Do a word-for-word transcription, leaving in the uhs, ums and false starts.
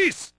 Cease!